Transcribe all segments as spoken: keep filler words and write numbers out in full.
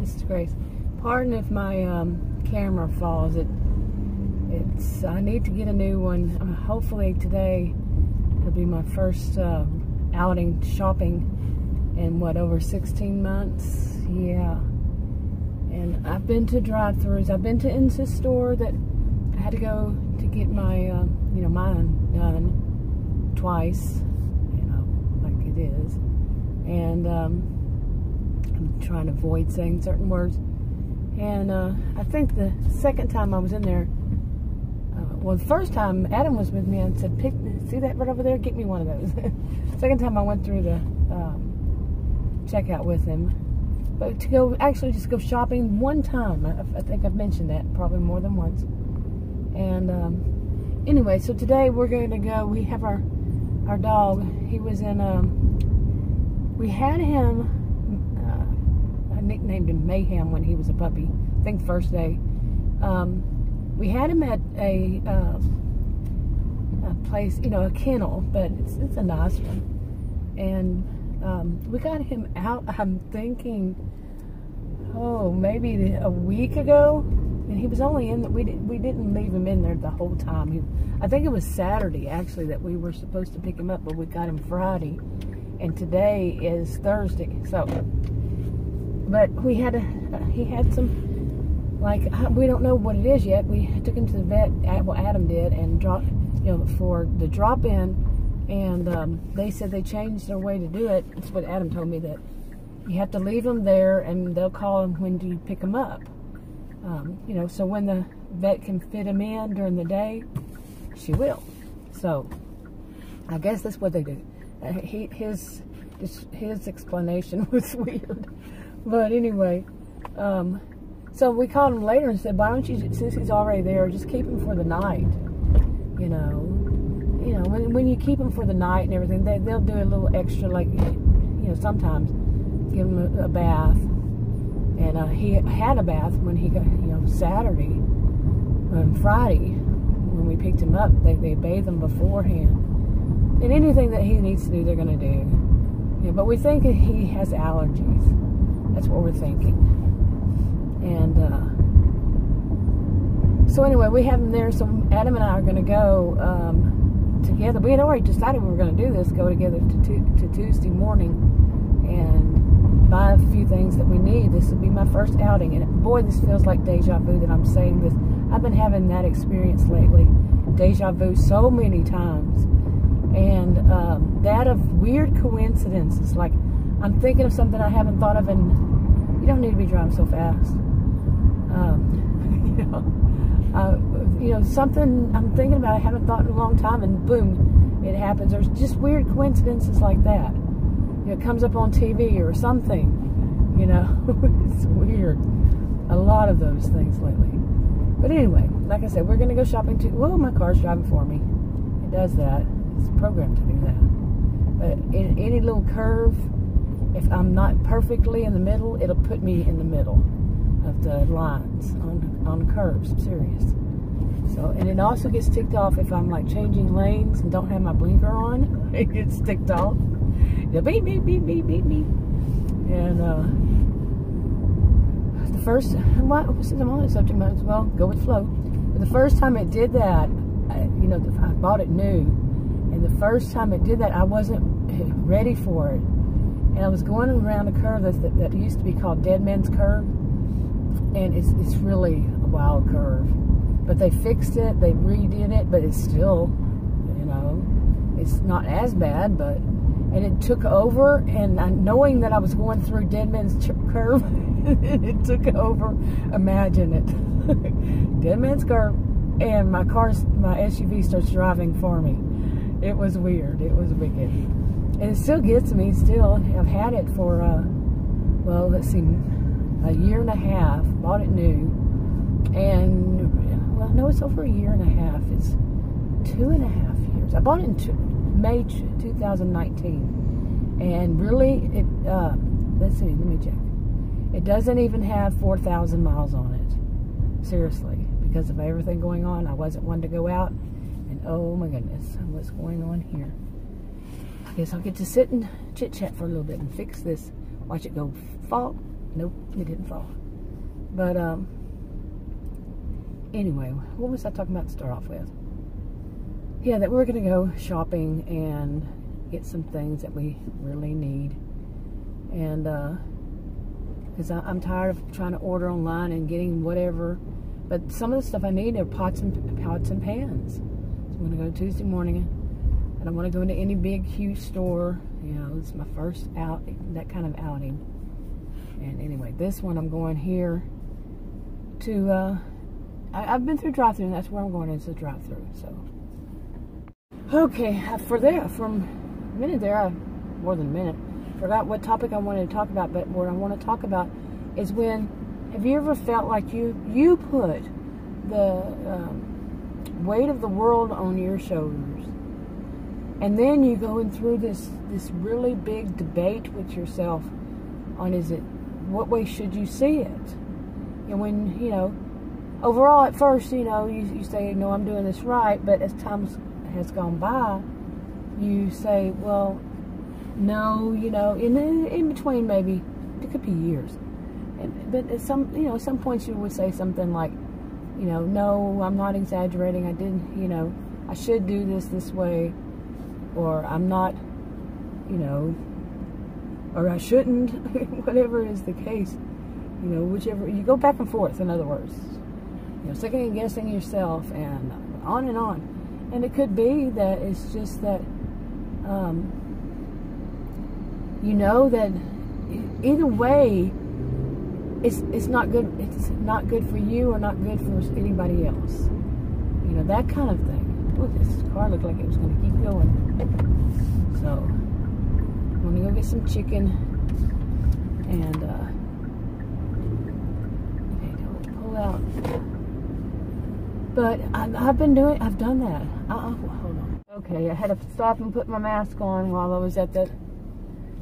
This is Grace. Pardon if my um, camera falls. It, it's. I need to get a new one. Uh, hopefully today it'll be my first uh, outing shopping in what, over sixteen months. Yeah. And I've been to drive-thrus. I've been to Insys store that I had to go to get my uh, you know mine done twice. You know, like it is. And. Um, I'm trying to avoid saying certain words, and uh, I think the second time I was in there, uh, well, the first time Adam was with me and said, "Pick, see that right over there? Get me one of those." Second time I went through the um, checkout with him, but to go actually just go shopping one time. I, I think I've mentioned that probably more than once. And um, anyway, so today we're going to go. We have our our dog. He was in. Um, we had him. Nicknamed him Mayhem when he was a puppy. I think first day. Um, we had him at a, um, a place, you know, a kennel, but it's, it's a nice one. And um, we got him out, I'm thinking, oh, maybe a week ago. And he was only in, the, we, did, we didn't leave him in there the whole time. He, I think it was Saturday, actually, that we were supposed to pick him up, but we got him Friday. And today is Thursday. So... But we had a, he had some, like, we don't know what it is yet. We took him to the vet, well, Adam did, and dropped, you know, for the drop-in. And um, they said they changed their way to do it. That's what Adam told me, that you have to leave him there, and they'll call him when do you pick him up. Um, you know, so when the vet can fit him in during the day, she will. So, I guess that's what they do. Uh, he, his, his explanation was weird. But anyway, um, so we called him later and said, why don't you, since he's already there, just keep him for the night, you know. You know, when, when you keep him for the night and everything, they, they'll do a little extra, like, you know, sometimes give him a, a bath. And uh, he had a bath when he got, you know, Saturday, um, Friday, when we picked him up. They, they bathe him beforehand. And anything that he needs to do, they're going to do. Yeah, but we think that he has allergies. That's what we're thinking. And uh, so anyway, we have them there. So Adam and I are going to go um, together. We had already decided we were going to do this, go together to, to, to Tuesday morning and buy a few things that we need. This will be my first outing. And boy, this feels like deja vu that I'm saying this. I've been having that experience lately. Deja vu so many times. And um, that of weird coincidences, like I'm thinking of something I haven't thought of, and you don't need to be driving so fast. Um, you know, uh, you know, something I'm thinking about I haven't thought in a long time, and boom, it happens. There's just weird coincidences like that. You know, it comes up on T V or something. You know, it's weird. A lot of those things lately. But anyway, like I said, we're gonna go shopping too. Whoa, my car's driving for me. It does that. It's programmed to do that. But in any little curve. If I'm not perfectly in the middle, it'll put me in the middle of the lines on, on curves. I'm serious. So, and it also gets ticked off if I'm like changing lanes and don't have my blinker on. It gets ticked off. It'll beep, beep, beep, beep, beep, beep. And uh, the first, since I'm on the subject, might as well go with flow. But the first time it did that, I, you know, I bought it new. And the first time it did that, I wasn't ready for it. And I was going around a curve that, that used to be called Dead Man's Curve. And it's, it's really a wild curve. But they fixed it, they redid it, but it's still, you know, it's not as bad. But and it took over, and I, knowing that I was going through Dead Man's Curve, it took over. Imagine it. Dead Man's Curve. And my car, my S U V starts driving for me. It was weird. It was wicked. And it still gets me, still. I've had it for, uh, well, let's see, a year and a half. Bought it new. And, well, no, it's over a year and a half. It's two and a half years. I bought it in two, May two thousand nineteen. And really, it, uh, let's see, let me check. It doesn't even have four thousand miles on it. Seriously. Because of everything going on, I wasn't one to go out. And, oh, my goodness, what's going on here? I guess I'll get to sit and chit-chat for a little bit and fix this. Watch it go fall. Nope, it didn't fall. But um, anyway, what was I talking about to start off with? Yeah, that we were going to go shopping and get some things that we really need. And uh, because I'm tired of trying to order online and getting whatever. But some of the stuff I need are pots and pots and pans. So I'm going to go Tuesday morning. I don't want to go into any big, huge store. You know, it's my first out, that kind of outing. And anyway, this one I'm going here to, uh, I, I've been through drive-thru, and that's where I'm going, is the drive-thru, so. Okay, for there, from a minute there, I, more than a minute, forgot what topic I wanted to talk about, but what I want to talk about is when, have you ever felt like you, you put the um, weight of the world on your shoulders? And then you're going through this, this really big debate with yourself on, is it, what way should you see it? And when, you know, overall at first, you know, you, you say, no, I'm doing this right. But as time has gone by, you say, well, no, you know, in, in between maybe, it could be years. And, but at some, you know, some points you would say something like, you know, no, I'm not exaggerating. I didn't, you know, I should do this this way. Or I'm not, you know, or I shouldn't, whatever is the case, you know, whichever, you go back and forth, in other words, you know, second guessing yourself and on and on. And it could be that it's just that, um, you know, that either way, it's, it's not good, it's not good for you or not good for anybody else, you know, that kind of thing. Ooh, this car looked like it was going to keep going. So, I'm going to go get some chicken. And, uh, okay, don't pull out. But I, I've been doing, I've done that. Uh-uh, hold on. Okay, I had to stop and put my mask on while I was at that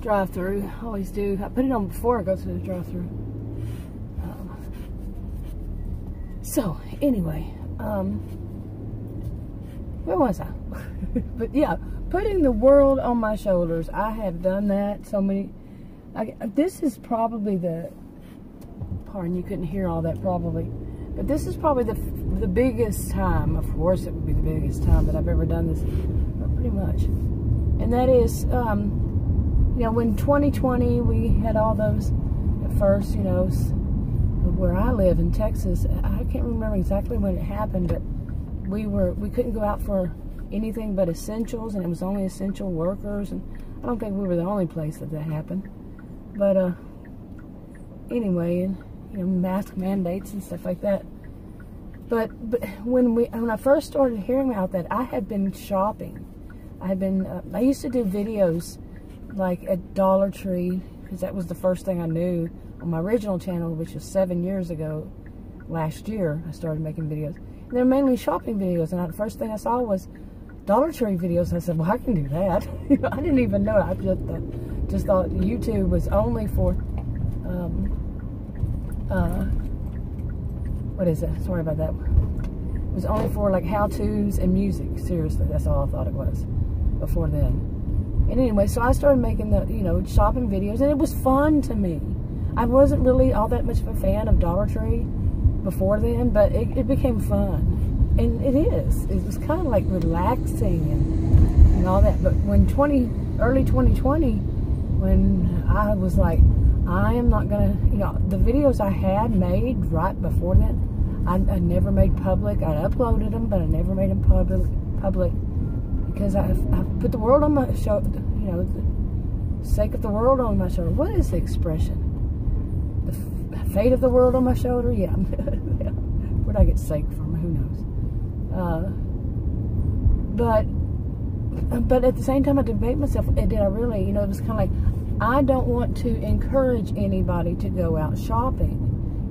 drive-thru. I always do. I put it on before I go to the drive-thru. Um, so, anyway, um... where was I? But yeah, putting the world on my shoulders. I have done that so many. I, this is probably the, pardon, you couldn't hear all that probably, but this is probably the the biggest time. Of course, it would be the biggest time that I've ever done this, but pretty much. And that is, um, you know, when twenty twenty we had all those at first. You know, where I live in Texas, I can't remember exactly when it happened, but. We were we couldn't go out for anything but essentials, and it was only essential workers. And I don't think we were the only place that that happened. But uh, anyway, and, you know, mask mandates and stuff like that. But, but when we when I first started hearing about that, I had been shopping. I had been uh, I used to do videos like at Dollar Tree, because that was the first thing I knew on my original channel, which was seven years ago. Last year I started making videos. They're mainly shopping videos, and I, the first thing I saw was Dollar Tree videos. I said, well, I can do that. I didn't even know it. I just thought, just thought YouTube was only for, um, uh, what is it? Sorry about that. It was only for, like, how-tos and music. Seriously, that's all I thought it was before then. And anyway, so I started making the, you know, shopping videos, and it was fun to me. I wasn't really all that much of a fan of Dollar Tree before then, but it, it became fun, and it is. It was kind of like relaxing and, and all that. But when twenty, early twenty twenty, when I was like, I am not gonna, you know, the videos I had made right before that, I, I never made public. I uploaded them, but I never made them public, public, because I, I put the world on my shoulder, you know, the sake of the world on my shoulder. What is the expression? Fate of the world on my shoulder, yeah. Where'd I get sick from? Who knows? Uh, but, but at the same time, I debate myself. Did I really? You know, it was kind of like, I don't want to encourage anybody to go out shopping.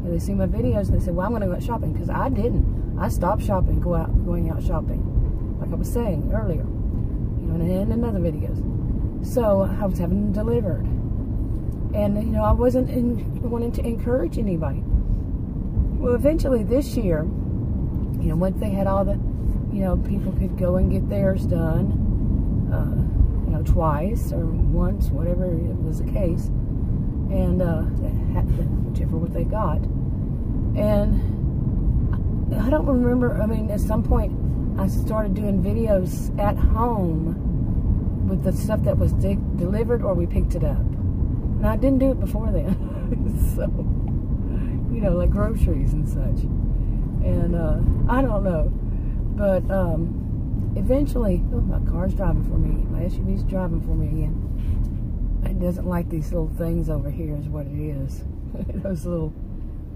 And they see my videos and they say, "Well, I'm going to go out shopping," because I didn't. I stopped shopping, go out, going out shopping, like I was saying earlier, you know, and in other videos. So I was having them delivered. And, you know, I wasn't in, wanting to encourage anybody. Well, eventually this year, you know, once they had all the, you know, people could go and get theirs done, uh, you know, twice or once, whatever it was the case. And uh, had, whichever what they got. And I don't remember, I mean, at some point I started doing videos at home with the stuff that was de delivered or we picked it up. And I didn't do it before then. So, you know, like groceries and such. And uh, I don't know. But um, eventually, oh, my car's driving for me. My S U V's driving for me again. It doesn't like these little things over here is what it is. Those little,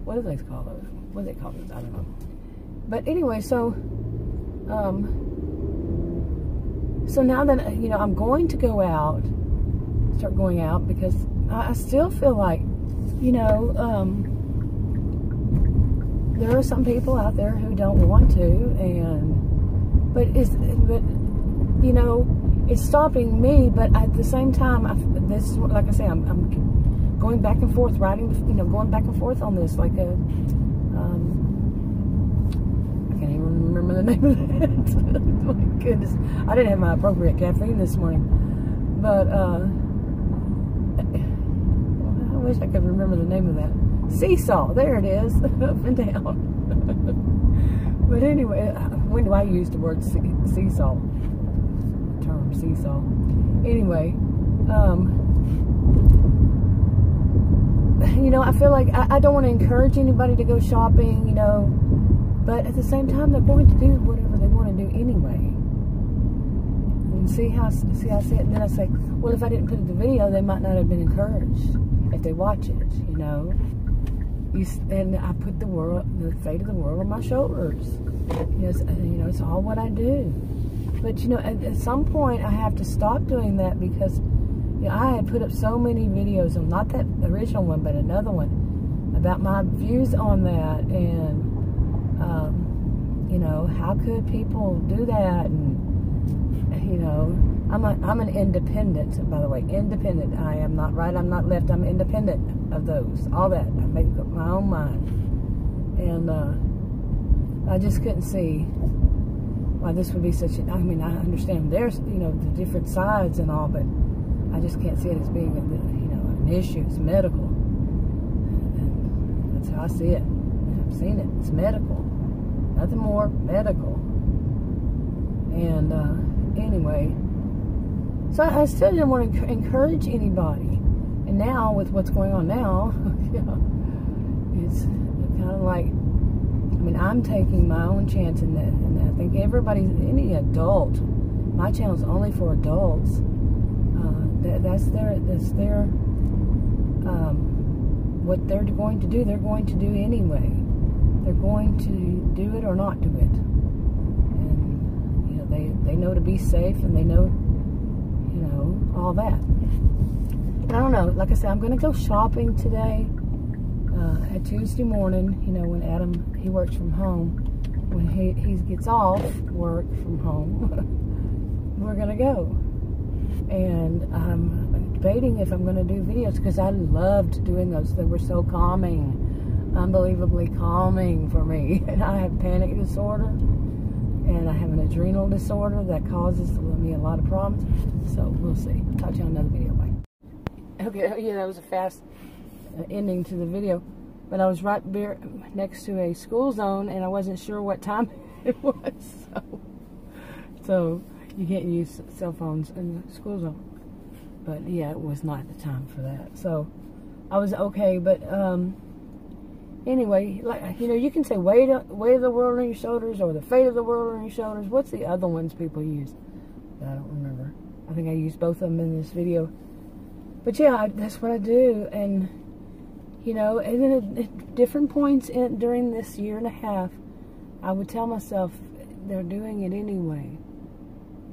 what do they call those? What do they call those? I don't know. But anyway, so... Um, so now that, you know, I'm going to go out, start going out, because I, I still feel like, you know, um, there are some people out there who don't want to, and, but it's, but, you know, it's stopping me, but at the same time, I, this is what, like I say, I'm, I'm going back and forth, writing, you know, going back and forth on this, like a, um, remember the name of that. My goodness, I didn't have my appropriate caffeine this morning, but uh, I wish I could remember the name of that. Seesaw, there it is, up and down. But anyway, when do I use the word see seesaw? The term seesaw. Anyway, um, you know, I feel like I, I don't want to encourage anybody to go shopping, you know. But at the same time, they're going to do whatever they want to do anyway. And see how, see how I say it? And then I say, well, if I didn't put in the video, they might not have been encouraged if they watch it, you know. You, and I put the world, the fate of the world on my shoulders. You know, it's, you know, it's all what I do. But, you know, at, at some point, I have to stop doing that because, you know, I had put up so many videos, and not that original one, but another one, about my views on that, and... Um, you know, how could people do that? And, you know, I'm, a, I'm an independent, by the way, independent. I am not right, I'm not left, I'm independent of those, all that. I make up my own mind. And uh, I just couldn't see why this would be such a, I mean, I understand there's, you know, the different sides and all, but I just can't see it as being, a, you know, an issue. It's medical. And that's how I see it. I've seen it. It's medical. Nothing more medical. And uh, anyway, so I still didn't want to encourage anybody. And now with what's going on now, yeah, it's kind of like, I mean, I'm taking my own chance in that. And I think everybody, any adult, my channel's only for adults. Uh, that, that's their, that's their, um, what they're going to do, they're going to do anyway. They're going to do it or not do it, and you know they they know to be safe, and they know, you know, all that. But I don't know. Like I said, I'm going to go shopping today uh, at Tuesday morning. You know, when Adam he works from home, when he he gets off work from home, we're going to go. And I'm debating if I'm going to do videos because I loved doing those. They were so calming. Unbelievably calming for me. And I have panic disorder, and I have an adrenal disorder that causes me a lot of problems. So we'll see. Talk to you on another video. Bye. Okay, yeah, that was a fast ending to the video, but I was right next to a school zone, and I wasn't sure what time it was. So, so you can't use cell phones in the school zone. But yeah, it was not the time for that. So I was okay, but um. Anyway, like, you know, you can say weight, weight of the world on your shoulders, or the fate of the world on your shoulders. What's the other ones people use? I don't remember. I think I used both of them in this video. But yeah, I, that's what I do. And, you know, and then at different points in, during this year and a half, I would tell myself they're doing it anyway.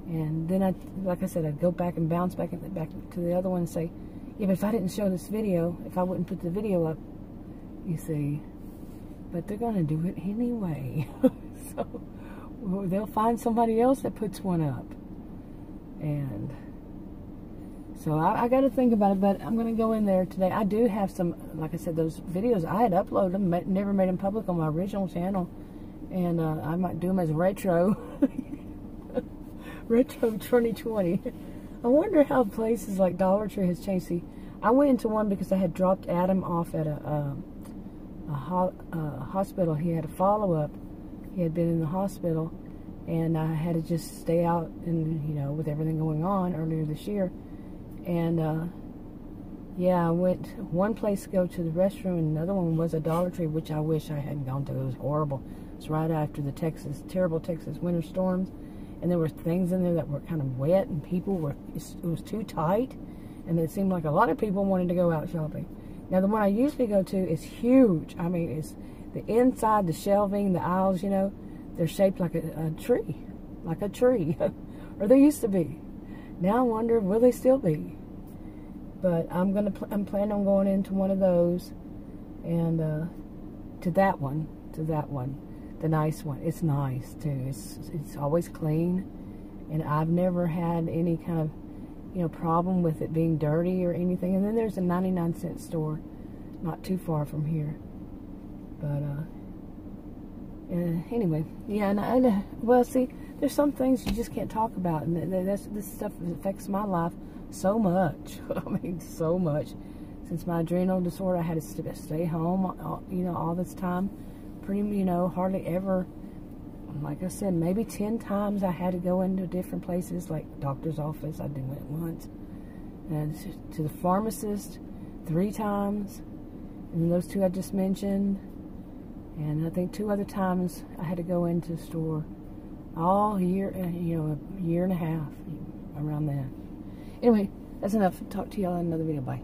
And then, I, like I said, I'd go back and bounce back, and back to the other one and say, yeah, but if I didn't show this video, if I wouldn't put the video up, you see, but they're going to do it anyway. So well, they'll find somebody else that puts one up. And so I, I got to think about it, but I'm going to go in there today. I do have some, like I said, those videos, I had uploaded them, but never made them public on my original channel. And uh, I might do them as retro. Retro twenty twenty. I wonder how places like Dollar Tree has changed. See, I went into one because I had dropped Adam off at a, a, a, ho a hospital. He had a follow-up. He had been in the hospital, and I had to just stay out, and you know, with everything going on earlier this year. And uh, yeah, I went one place to go to the restroom, and another one was a Dollar Tree, which I wish I hadn't gone to. It was horrible. It's right after the Texas, terrible Texas winter storms, and there were things in there that were kind of wet, and people were, it was too tight, and it seemed like a lot of people wanted to go out shopping. Now, the one I usually go to is huge. I mean, it's the inside, the shelving, the aisles, you know, they're shaped like a, a tree, like a tree, or they used to be. Now I wonder, will they still be? But I'm gonna, pl I'm planning on going into one of those, and uh, to that one, to that one, the nice one. It's nice too. It's it's always clean, and I've never had any kind of, you know, problem with it being dirty or anything. And then there's a ninety-nine cent store, not too far from here. But uh, uh anyway, yeah. And I, and I, well, see, there's some things you just can't talk about, and that's this stuff affects my life so much. I mean, so much. Since my adrenal disorder, I had to stay home, you know, all this time. Pretty, you know, hardly ever. Like I said, maybe ten times I had to go into different places, like doctor's office. I did went once, and to the pharmacist three times, and those two I just mentioned, and I think two other times I had to go into the store. All year, you know, a year and a half around that. Anyway, that's enough. Talk to y'all in another video. Bye.